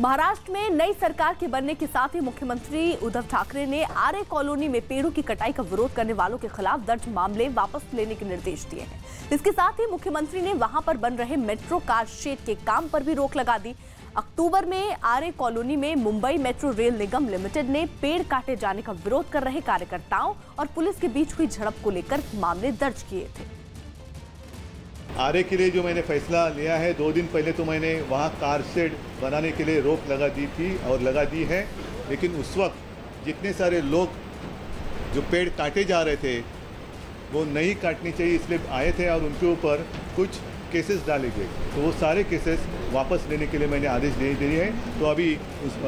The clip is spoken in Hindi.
महाराष्ट्र में नई सरकार के बनने के साथ ही मुख्यमंत्री उद्धव ठाकरे ने आरे कॉलोनी में पेड़ों की कटाई का विरोध करने वालों के खिलाफ दर्ज मामले वापस लेने के निर्देश दिए हैं। इसके साथ ही मुख्यमंत्री ने वहां पर बन रहे मेट्रो कार शेड के काम पर भी रोक लगा दी। अक्टूबर में आरे कॉलोनी में मुंबई मेट्रो रेल निगम लिमिटेड ने पेड़ काटे जाने का विरोध कर रहे कार्यकर्ताओं और पुलिस के बीच हुई झड़प को लेकर मामले दर्ज किए थे। आरे के लिए जो मैंने फैसला लिया है, 2 दिन पहले तो मैंने वहाँ कार शेड बनाने के लिए रोक लगा दी थी और लगा दी है, लेकिन उस वक्त जितने सारे लोग जो पेड़ काटे जा रहे थे वो नहीं काटने चाहिए इसलिए आए थे और उनके ऊपर कुछ केसेस डाले गए, तो वो सारे केसेस वापस लेने के लिए मैंने आदेश दे दिए हैं। तो अभी उस